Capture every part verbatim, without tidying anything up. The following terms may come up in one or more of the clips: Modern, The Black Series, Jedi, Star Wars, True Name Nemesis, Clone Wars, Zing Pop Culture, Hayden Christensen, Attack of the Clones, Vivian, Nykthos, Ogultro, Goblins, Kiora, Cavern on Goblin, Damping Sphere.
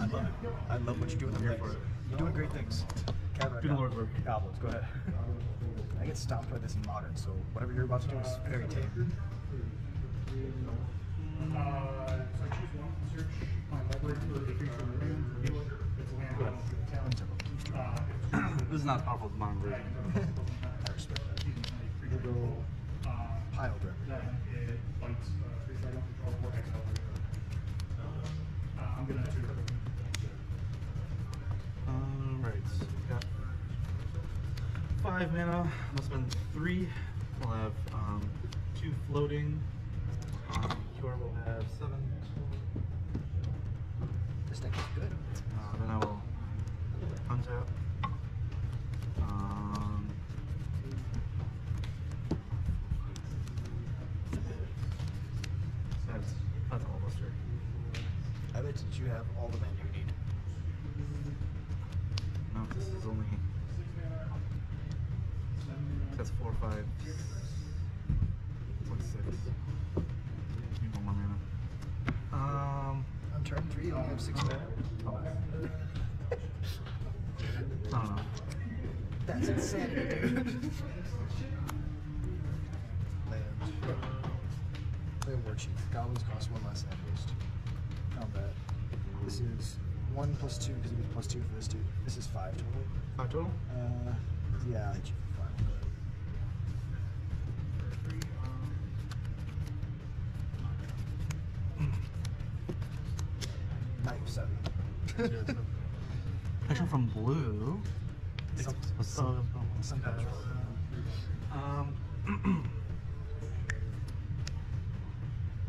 I love it. I love what you're doing. I'm here for it. You're doing great things. Cavern on Goblin. Goblins, go ahead. I get stopped by this in Modern, so whatever you're about to do is very tame. Uh, so I choose one, search my library for the creature in the room, it's land on the talent. This is not powerful as Modern version. I respect that. You go pile grip. It bites, because I don't control four X over it. I'm gonna do it. Alright, so we got five mana. Must spend three. We'll have um, two floating. Um, Cure will have seven. This deck is good. Uh, then I will untap. Um, that's that's all Buster. I bet that you have all the men you need. No, this is only. That's four, five, what's six? Need one more mana. Um, on turn three, you only have six mana. Oh. I don't know. That's insanity, dude. Land. Play a war chief. Goblins cost one less at least. Combat. This is one plus two because it was plus two for this dude. This is five total. Five total? Uh, yeah, I hit you for five. Seven. Picture from blue. Some, it's some, some patch. Um, I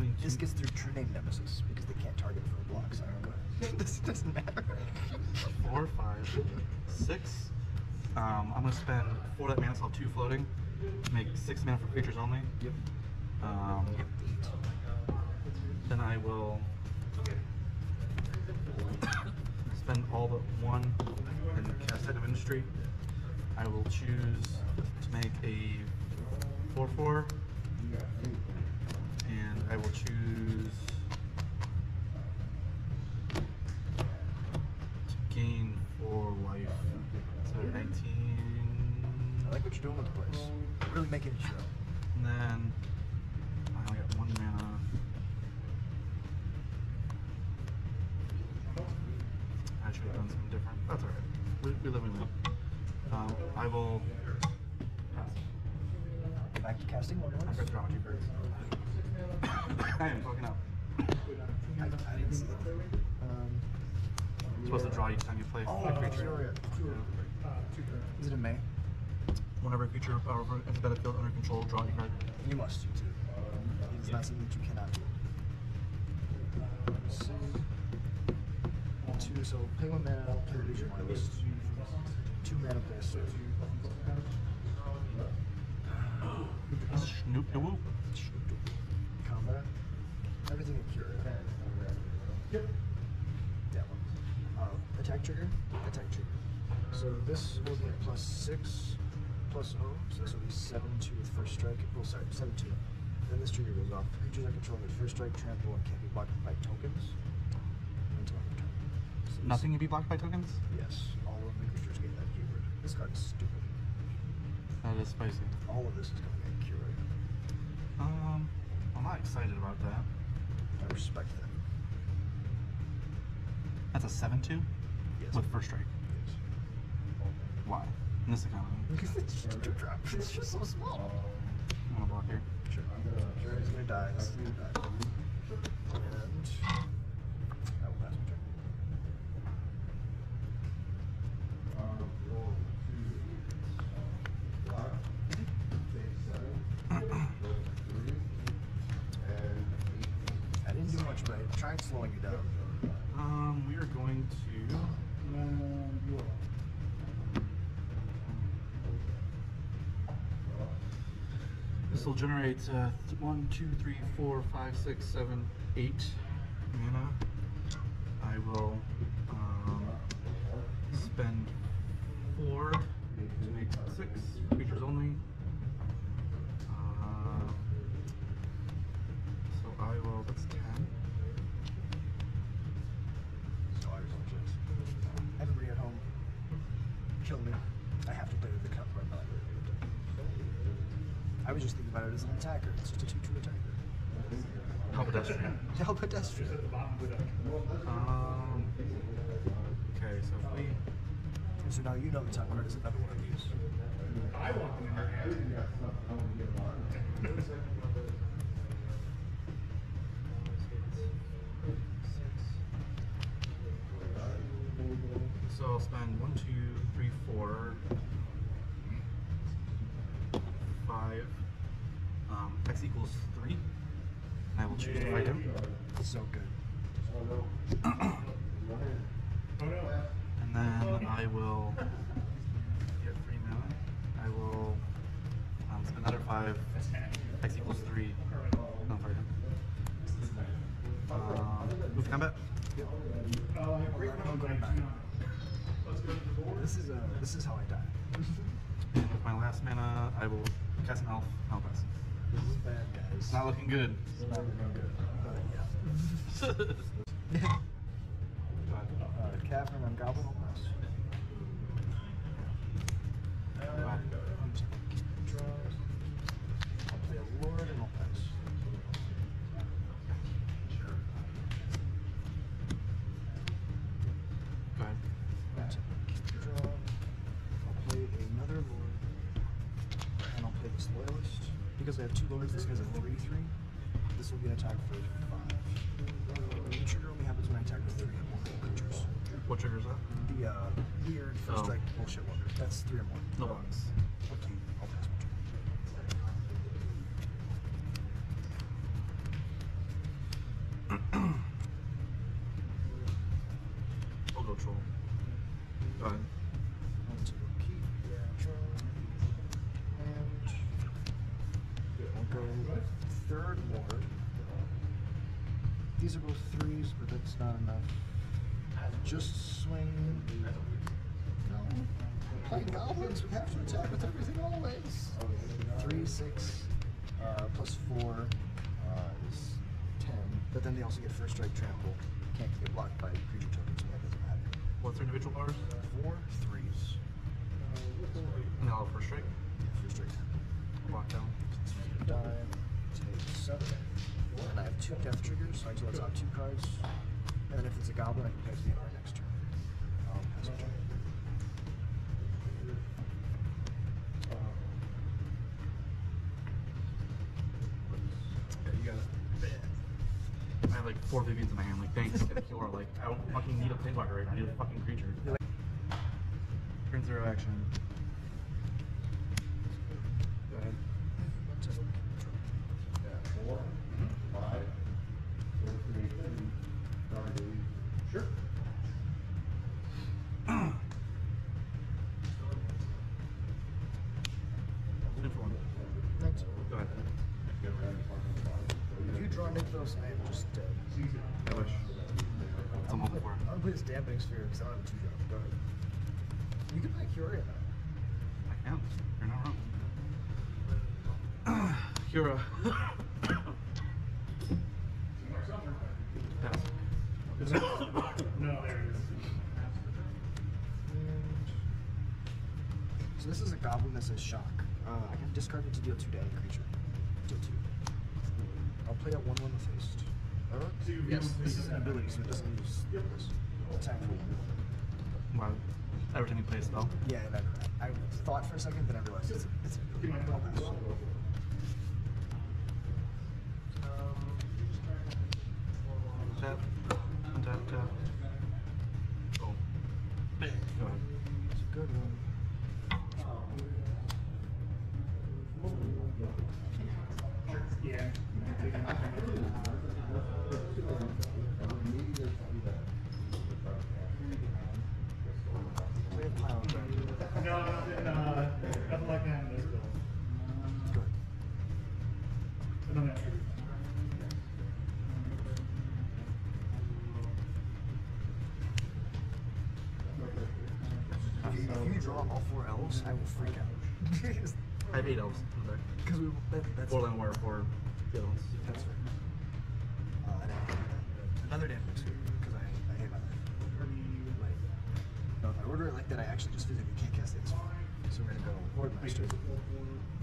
mean, this gets through True Name Nemesis because they can't target for blocks. So I don't go. This doesn't matter. Four, five, six. Um, I'm gonna spend four that mana, so I'll two floating. Make six mana for creatures only. Yep. Um, then I will. Spend all but one and cast Head of Industry. I will choose to make a four four, and I will choose to gain four life. So nineteen. I like what you're doing with the place. Really making it show. And then I only got one mana. I should have done something different. That's alright. We, we live and live. Um, I will pass. Back to casting one. I've got drama two birds. I am fucking up. I, I didn't see that. Um, You're supposed to draw each time you play oh, a creature. Uh, Is it in May? Whenever a creature uh, enters the battlefield under control, draw your card. You must, you too. Um, it's yeah. Not something that you cannot do. So, Two, so pay one mana, I'll play Vision my list. Two mana play a sword. Snoop the whoop. Combat. Everything in cure. Yep. That one. Uh, attack trigger. Attack trigger. So this will be plus six, plus oh, so this will be seven two with first strike. Well, sorry, seven two. Then this trigger goes off. Creatures are controlled with first strike, trample, and can't be blocked by tokens. Nothing can be blocked by tokens? Yes. All of the creatures get that keyword. This card's stupid. That is spicy. All of this is going to get cured. Um, I'm not excited about that. I respect that. That's a seven two? Yes. With first strike? Yes. Why? In this economy? Because it's just a two drop. It's just so small. I'm going to block here. Sure. Sure, he's going to die. He's going to die. And... Tried slowing you down. Um, we are going to. This will generate uh, one, two, three, four, five, six, seven, eight mana. I will um, spend four to make six creatures only. Uh, so I will. That's ten. kill me, I have to play with the cover. I'm not really good at it. I was just thinking about it as an attacker. It's just a two two attacker. Halberdian. Halberdian. Um. Okay, so if we. So now you know the top card is another one of these. I want them in your hand. So I'll spend one, two, three, four, five. Um, X equals three. And I will choose to fight him. So good. And then I will get three now. I will um, spend another five. X equals three. No, fight him. Um, move combat. Yep. I'm going back. This is, uh, this is how I die. And with my last mana, I will cast an elf and help us. This is bad, guys. It's not looking good. It's not looking good. But, yeah. uh, Cavern on Goblin. Uh, I'll play a Lord and I'll pass. Because I have two lords, this guy's a three three. This will be an attack for five. The trigger only happens when I attack with three or more creatures. What trigger is that? The uh, weird first oh. strike bullshit wonder. That's three or more. No bugs. Okay, I'll pass my turn. I'll go troll. Go ahead. Third ward. These are both threes, but that's not enough. Just swing. No. Playing goblins, we have to attack with everything always. Three, six, uh, plus four uh, is ten. But then they also get first strike trample. Can't get blocked by creature tokens, so that doesn't matter. What's their individual powers? Four threes. No, first strike? Yeah, first strike. Block down. Dive. Seven. And I have two death triggers, so I can top two cards. And then if it's a goblin, I can pass the other next turn. I'll pass my turn. Yeah, you got it. I have like four Vivians in my hand, like thanks, Kiora. Like, I don't fucking need a planeswalker right now, I need a fucking creature. Turn zero action. Go ahead. Sure. Two for one. That's all. Go ahead. If you draw Nykthos, I am just dead. I wish. It's almost four. I'll play this Damping Sphere because I don't have a two drop. Go ahead. You can play Kiora now. I can. You're not wrong. Kiora. No, there it is. So this is a goblin that says shock. Uh, I can discard it to deal two to any creature. Deal two. I'll play out one one with haste. Alright? Yes, this is an ability, so it doesn't use this. It's time for one. Wow. Every time you play a spell? Yeah, and I, I thought for a second, then I realized it's, it's an ability. I'll pass. Tap, tap, tap. Oh. Go ahead. It's a good one. Um, yeah. No, nothing, uh, nothing like that in this build. It's good. And I'm not sure. All four elves, I will freak out. I have eight elves. Because we that, that's four land wire for the elves. That's right. Uh, another damage too, because I I hate my life. Like, no, if I order it like fact that I actually just physically can't cast the X-Men. So we're going to go Hordemaster.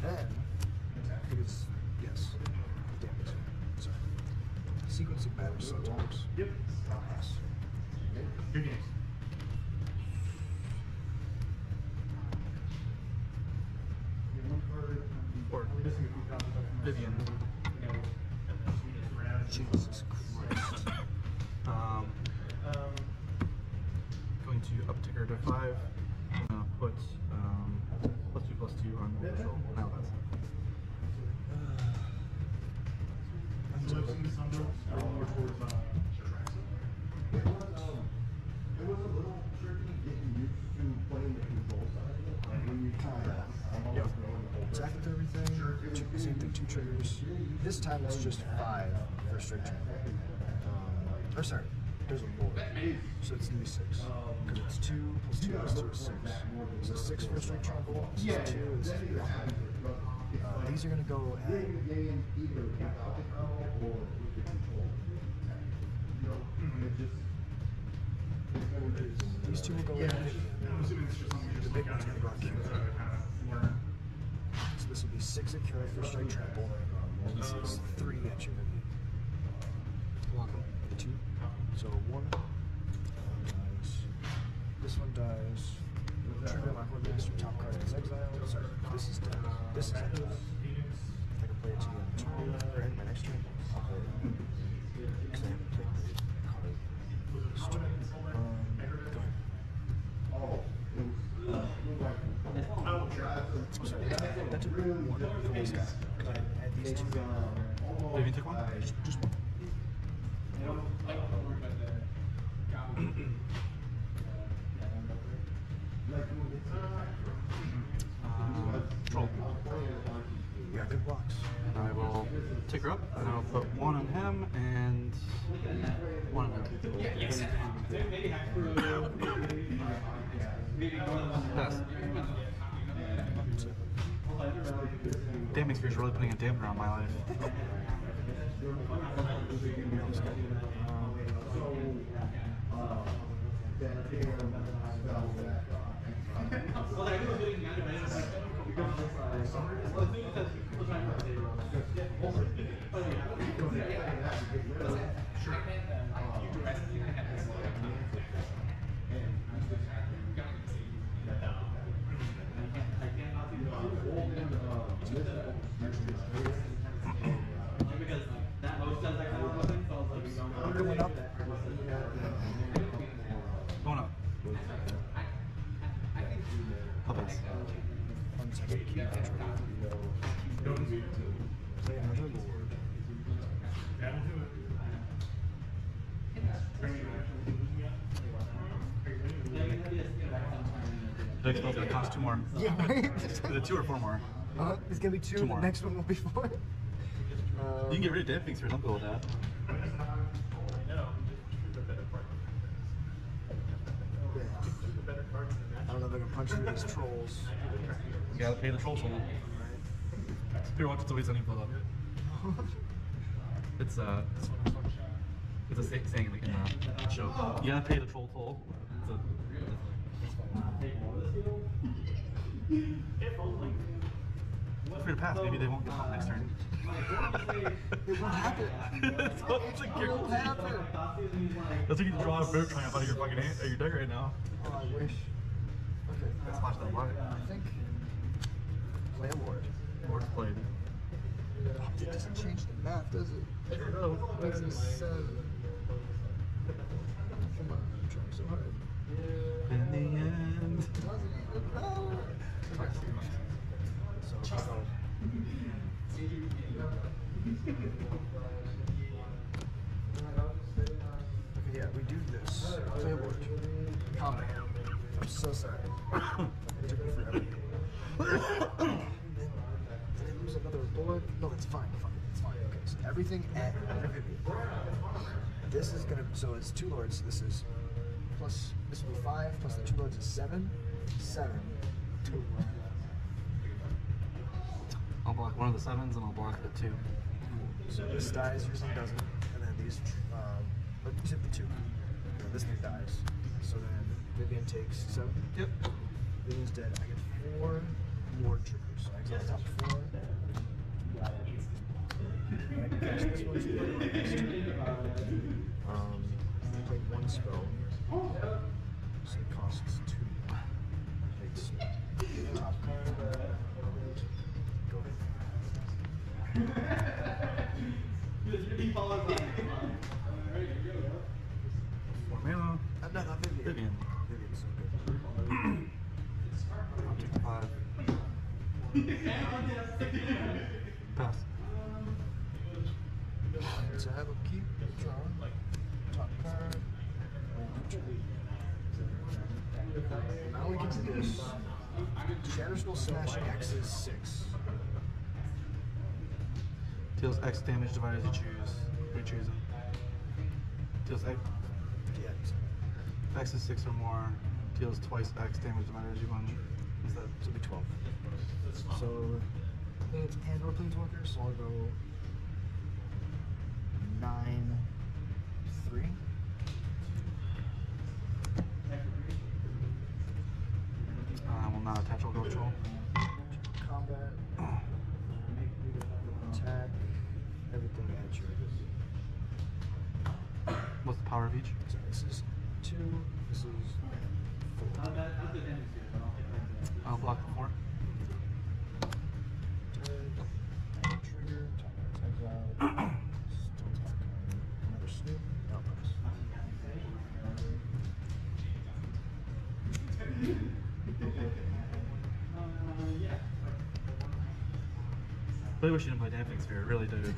Then, because, yes, Damping Sphere. Sorry. Sequencing matters sometimes. Yep. I'll pass. Okay. Good news. Or Vivian. Jesus Christ. um, going to up ticker to five. I'm gonna put um, plus two plus two on the control. Now that's it. It was a little tricky getting used to playing the control side and when you tie. Yep. Attack with everything, two, same thing, two triggers. This time it's just five for straight turn. Um, or sorry, there's a board, so it's going to be six. Because it's two plus two plus two is six. So six for straight turn, so two is one. Uh, these are going to go at... These two will go at... The big one's going to go at Q. So this will be six at Cure for strike trample, and this is three at you. Block them with two. So one dies. This one dies. Trigger my Hordemaster, top card is exiled. Sorry, this is dead. This is exiled. If I can play it to the turn, or end my next turn, I'll play it. Because I haven't played the card this turn. Um, go ahead. Oh. Uh, oh, sorry, that took one from this guy. Because I had these two. Did you take one? Just, just one. uh, Troll. Yeah, good blocks. I will take her up, and I'll put one on him, and one on him. Yeah, yes. Pass. Damping Sphere is really putting a damper on my life. Sure. Going up. Going up. How about this? One second. Keep control. Play another board. That'll do it. The next one's gonna cost two more. Yeah, right? The two or four more? Uh, it's gonna be two, two more. The next one will be four. Um, you can get rid of Damping Sphere, don't go with that. I don't know if I can punch through these trolls. You gotta pay the trolls for them. Here, watch, it's always on you blow up. It's uh, it's a saying in the show. You gotta pay the troll toll. It's a, if you're past, maybe they won't get caught next turn. It won't happen. It won't happen. That's like you draw a bird triumph out of your fucking hand, or your deck right now. Oh, I wish. Okay. Let's watch that block. I think. Play a ward. Ward's played. It doesn't change the math, does it? I don't know. It makes me sad. Come on, I'm trying so hard. In the end. It doesn't even matter. So, okay, yeah, we do this. Play a word. Combat. I'm so sorry. It took me forever. Then I lose another board. No, it's fine. Fine. It's fine. Okay, so everything at Vivian. This is gonna. So it's two lords. This is plus. This will be five plus the two lords is seven. Seven. Two. I'll block one of the sevens and I'll block the two. So this dies, yours one doesn't, and then these, uh, the two, and this one dies. So then Vivian takes seven. Yep. Vivian's dead. I get four more triggers. I get top four. I can catch this one spell. Um, I take one spell. So it costs two. Takes the top card. Go ahead. Four mana. Uh, no, not Vivian. Vivian. Vivian's so good. I'll take five. Pass. So I have a keep, draw, top card. Now we can do this. Shatterspell slash X is six. Deals X damage divided as you choose. You're choosing. Deals X. Yeah. X is six or more. Deals twice X damage divided as you want. Is that should be twelve? So, planes and or planeswalkers. So I'll go nine, three. I uh, will not attach. I'll go troll. Combat. Attack. Everything at your. What's the power of each? So this is two. This is four. I'll block four. Trigger. Top out. Still top out. Another snoop. No pass. I really wish you didn't play Damping Sphere, it really did.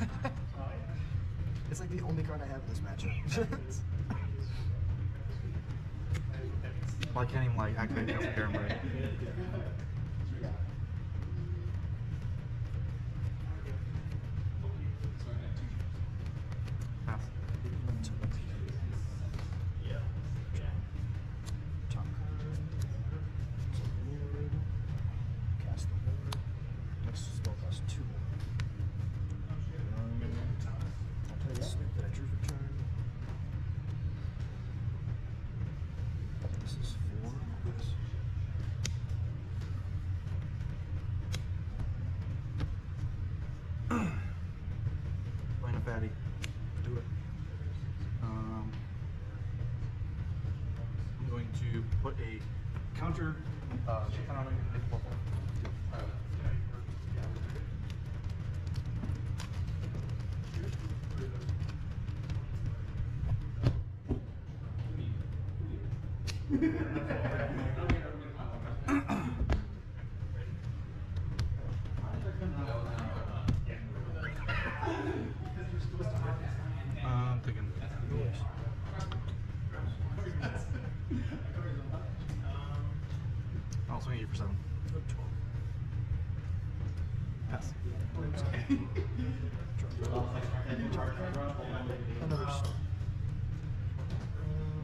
It's like the only card I have in this matchup. Well, I can't even like activate it over here and break.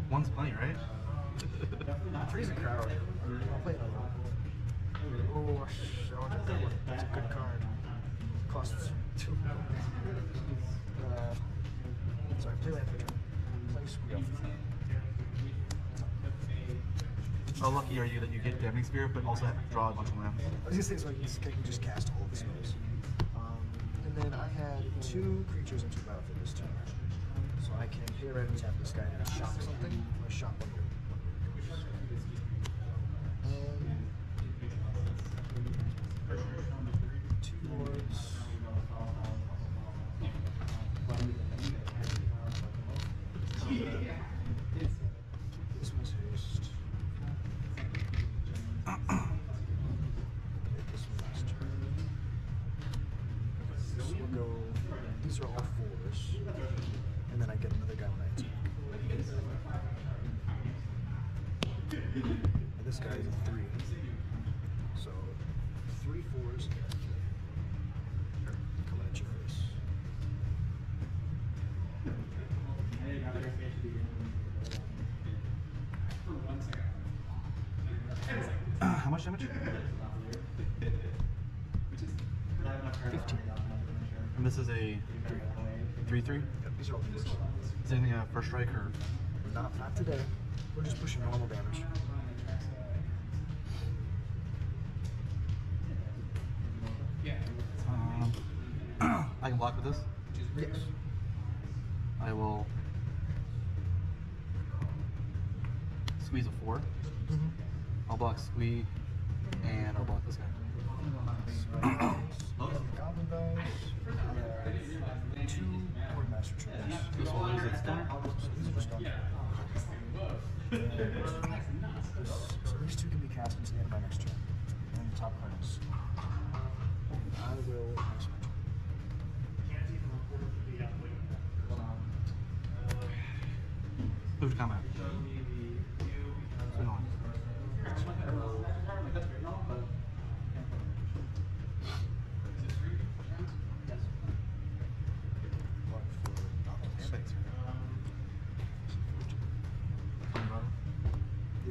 One's plenty, right? Three's a crowd. I'll play another one. Oh, shit. That's a good card. Costs two. Uh, sorry, play land for turn. Play squeeze. How lucky are you that you get Damping Sphere, but also have to draw a bunch of lands? I was going to say, so I can just cast all of the spells. Um, and then I had two creatures into the battlefield this turn. So I can pay red and tap this guy and shock something, or shock one of your creatures. And two lords. This one's first. Hit this one last turn. This will go. These are all fours. And then I get another guy when I attack. And this guy is a three. So three fours. Come at your face. Uh, how much damage? Fifteen. And this is a three three? Yep, these are all fours. Is anything a first strike or? Not, not today. We're just pushing normal damage. Um, I can block with this? Yes. I will squeeze a four. Mm-hmm. I'll block squeeze, and I'll block this guy. Goblin dies. Two Quartermaster triggers. This one is a stunner. So these are stunner. So these two can be cast until the end of my next turn. And the top cards. I will pass my turn. Move to combat. Yeah, but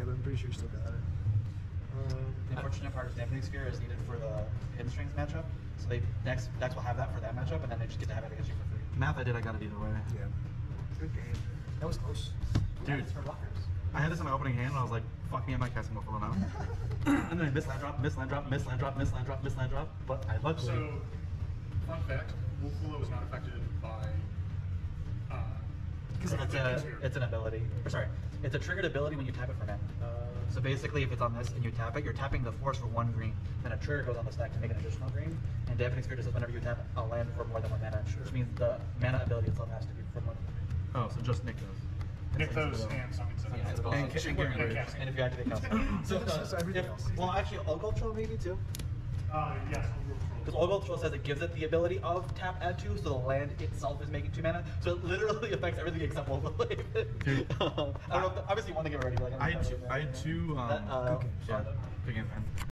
I'm pretty sure you still got it. Um, the unfortunate part is Damping Sphere is needed for the hamstrings matchup, so they next decks will have that for that matchup, and then they just get to have it against you for free. Math I did, I got it either way. Yeah. Good game. That was close. Dude, I had this in my opening hand, and I was like, fuck me, I'm not casting Buffalo now. And then I missed land drop, missed land drop, missed land drop, missed land drop, missed land drop, but I luckily... So, fun fact, Buffalo is not affected by... Because uh, it's, it's, it's an ability. Or sorry, it's a triggered ability when you tap it for mana. Uh, so basically, if it's on this and you tap it, you're tapping the force for one green, then a trigger goes on the stack to make an additional green, and Damping Sphere does whenever you tap a land for more than one mana, which means the mana ability itself has to be for more than one. Oh, so just Nick those. Nick those and something. Yeah, and kitchen and, and, and, and if you activate casting. So, uh, so everything if, else. Well, actually, Ogultro maybe too? Uh, yes, Ogultro. Because Ogultro says it gives it the ability of tap add two, so the land itself is making two mana. So it literally affects everything except Ogultro. Dude. um, I don't know, if the, obviously you want to give it already. Like, I, I had two. I had two. Um, that, uh, okay. Sorry. Yeah. Again, man.